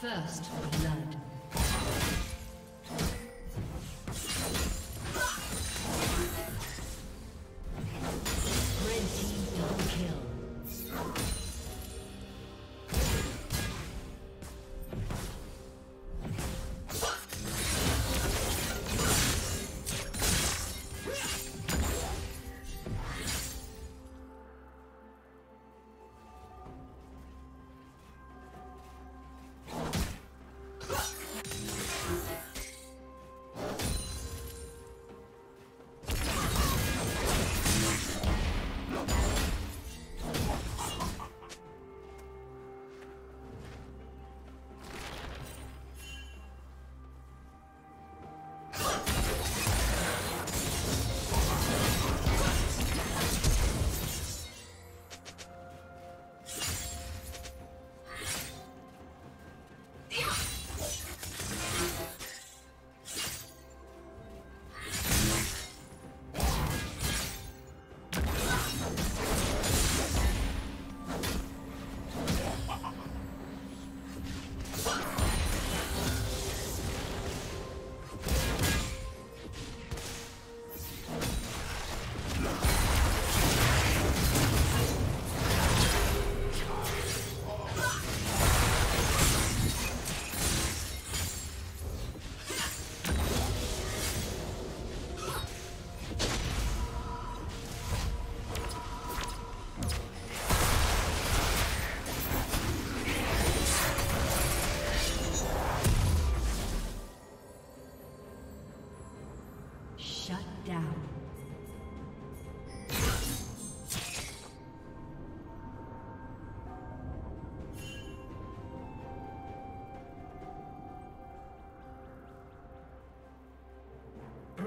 First blood.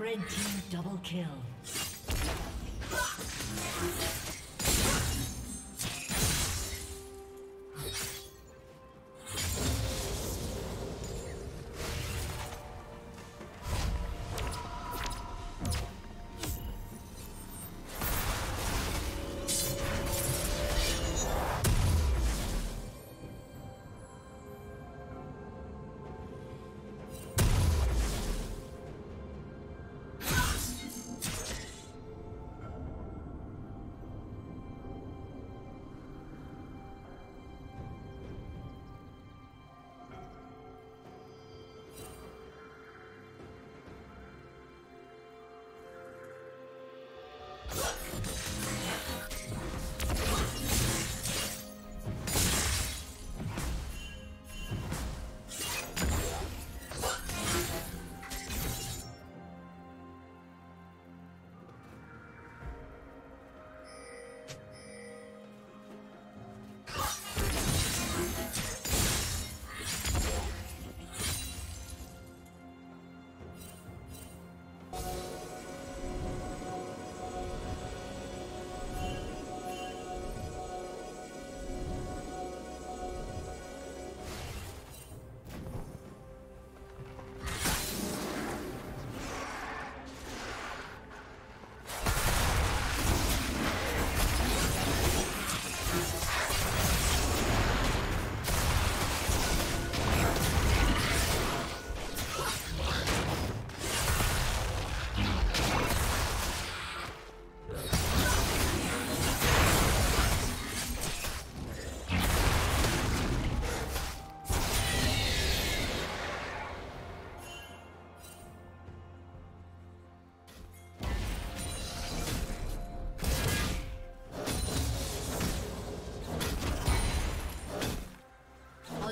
Red team double kill.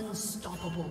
Unstoppable.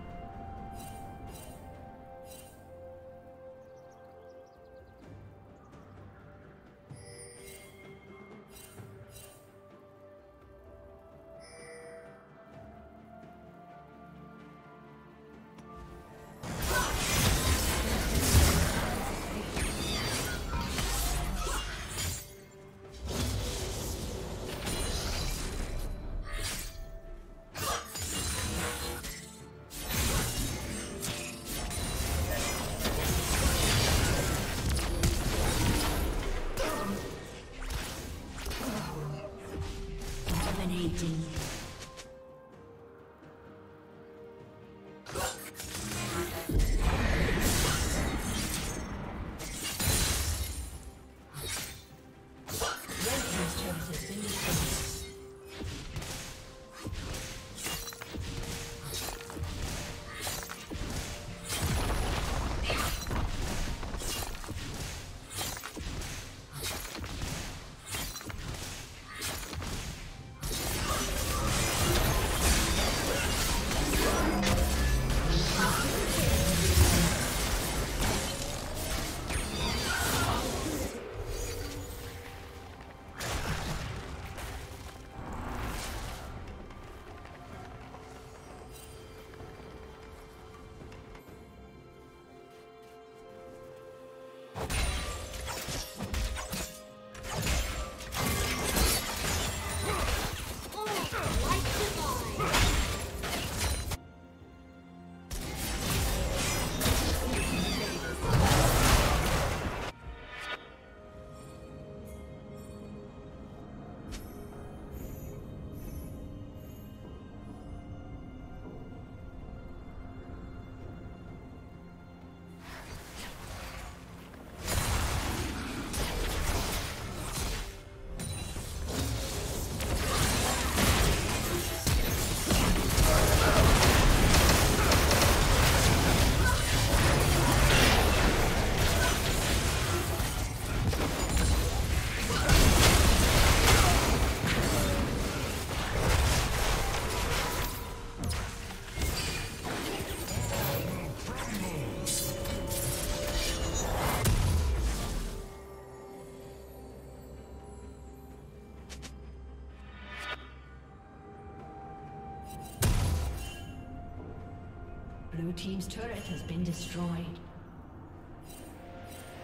Blue team's turret has been destroyed.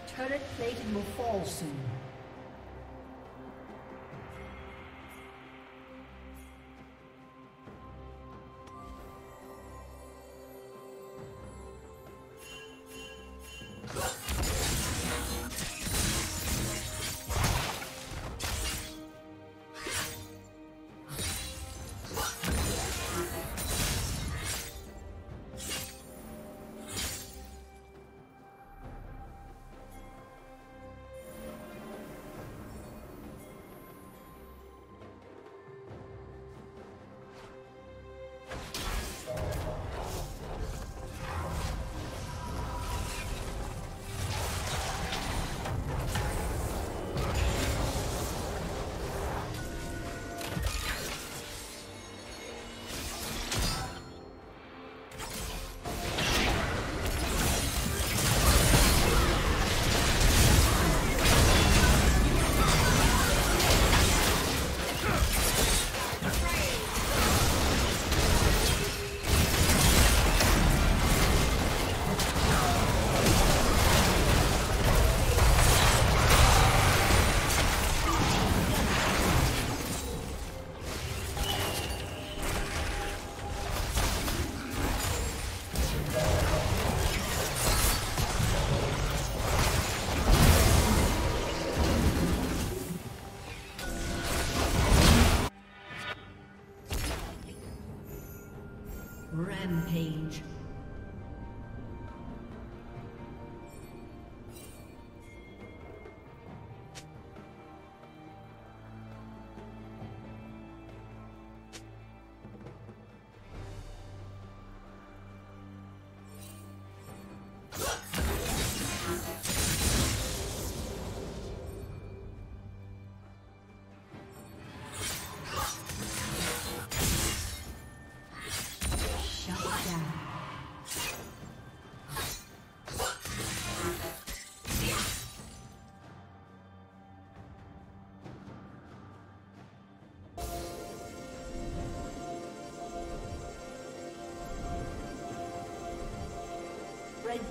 Turret plating will fall soon. Rampage. The red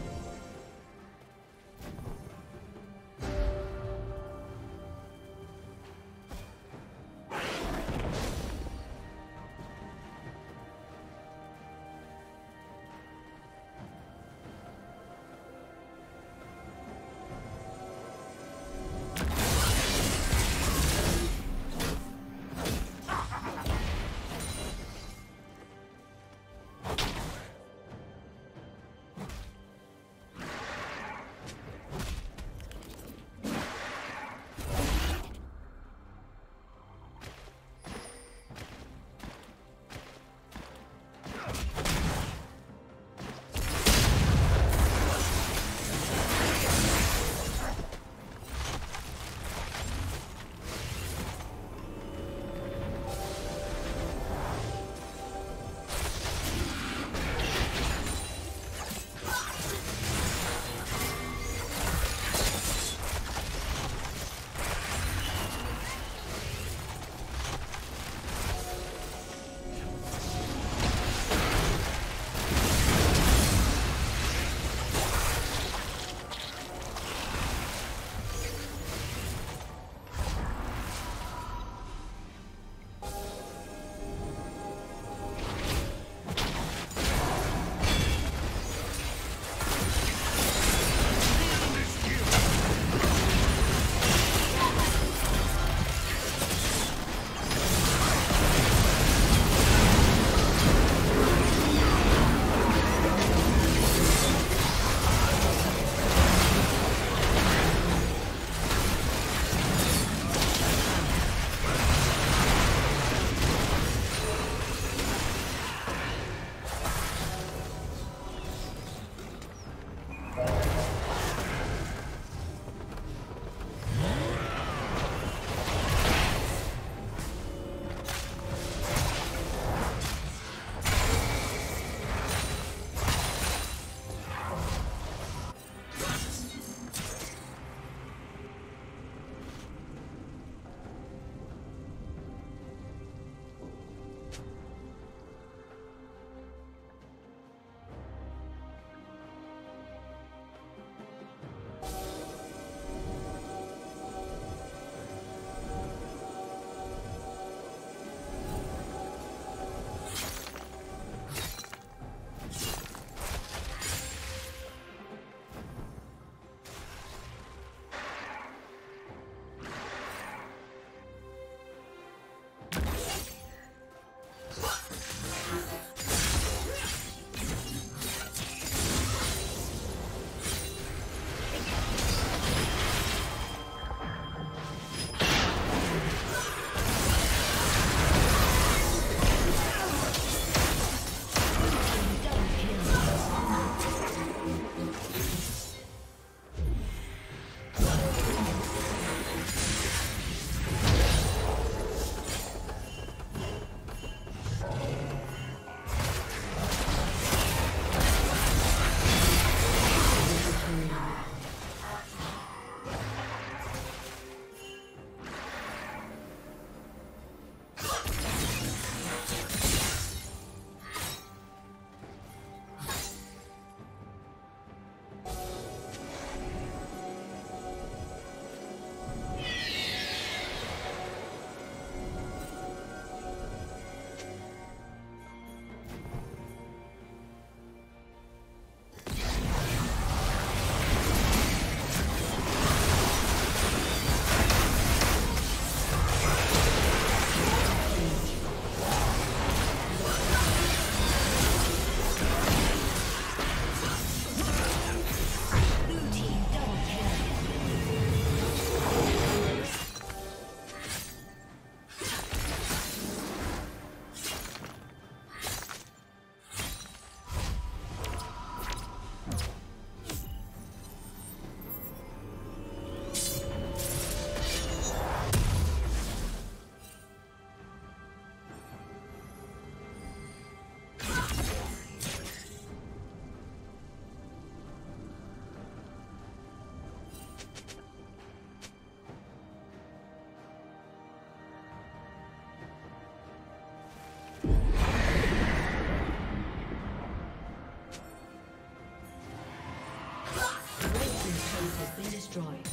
base has been destroyed.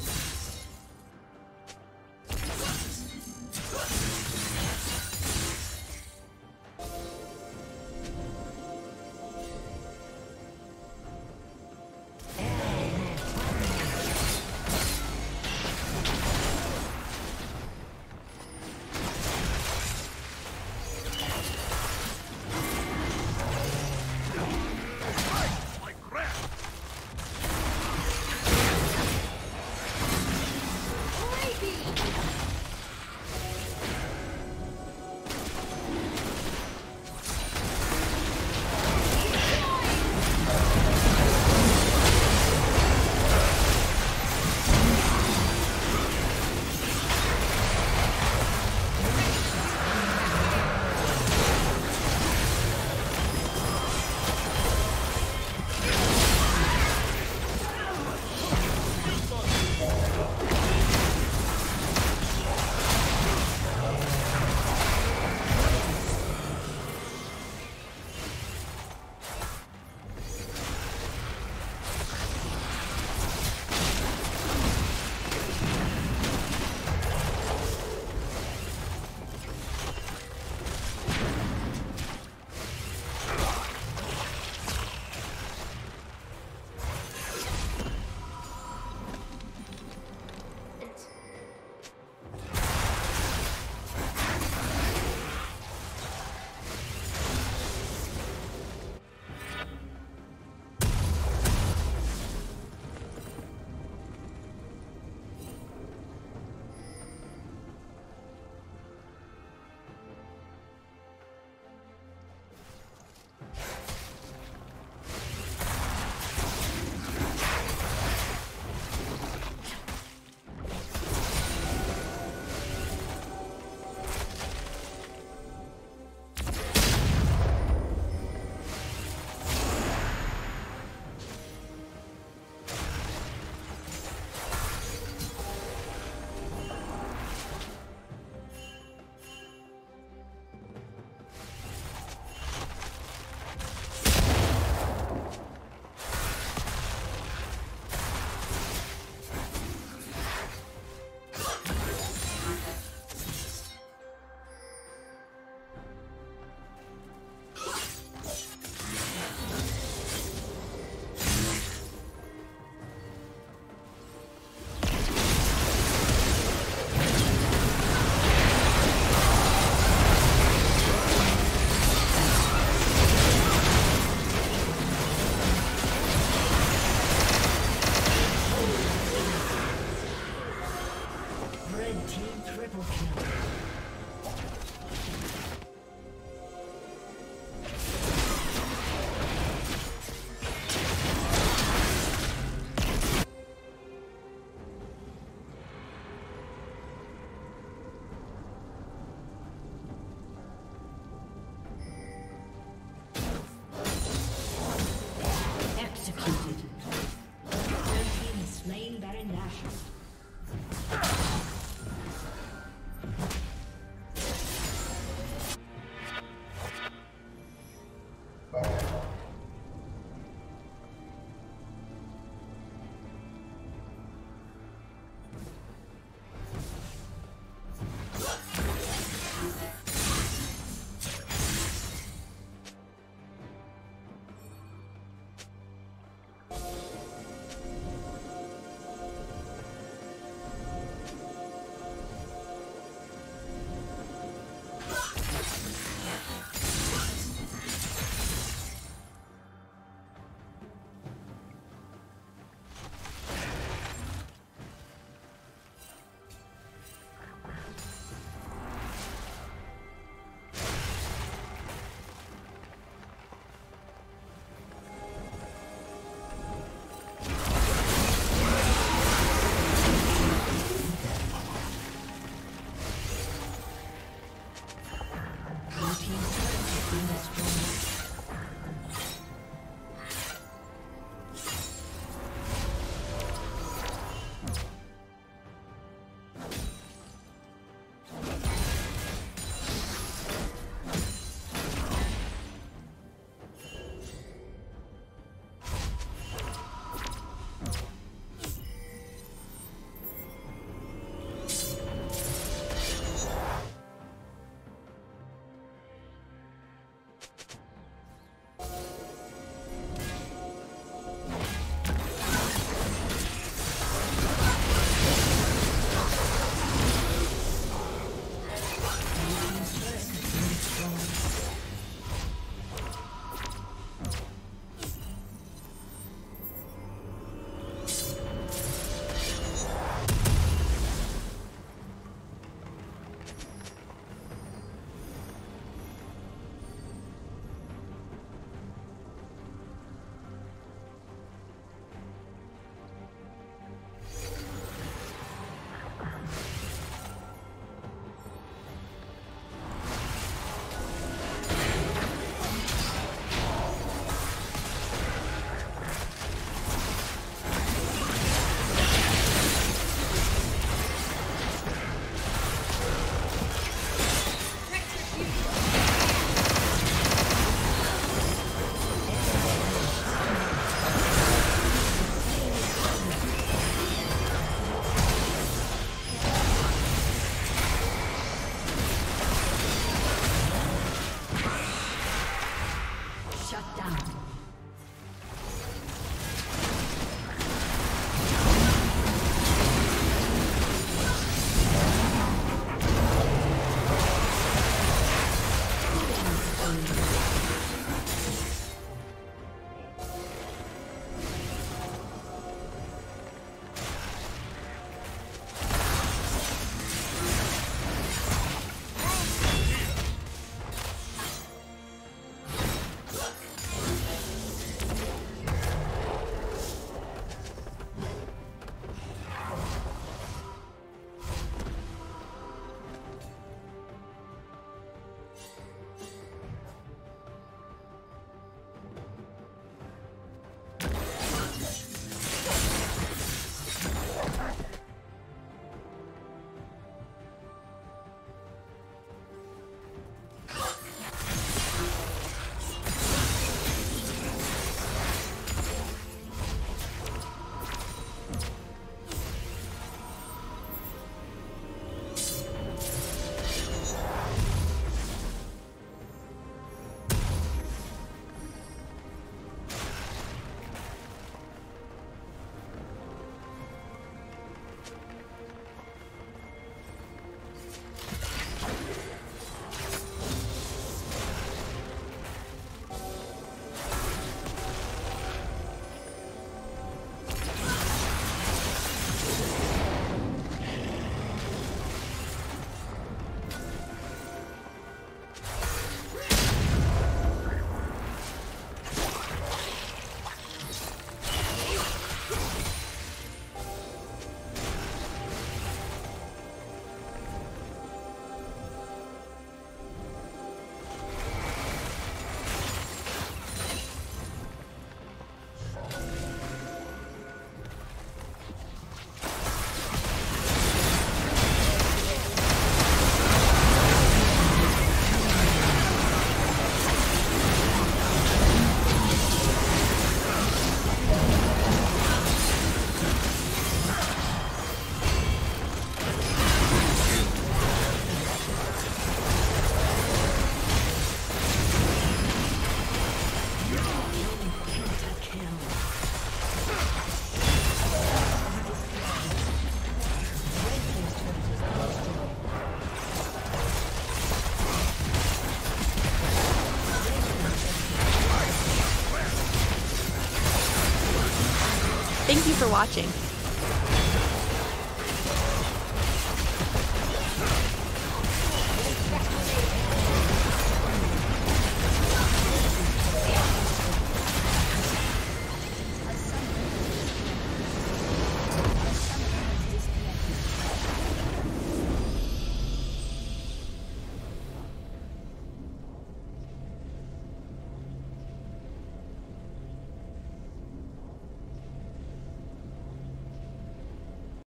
Thank you for watching.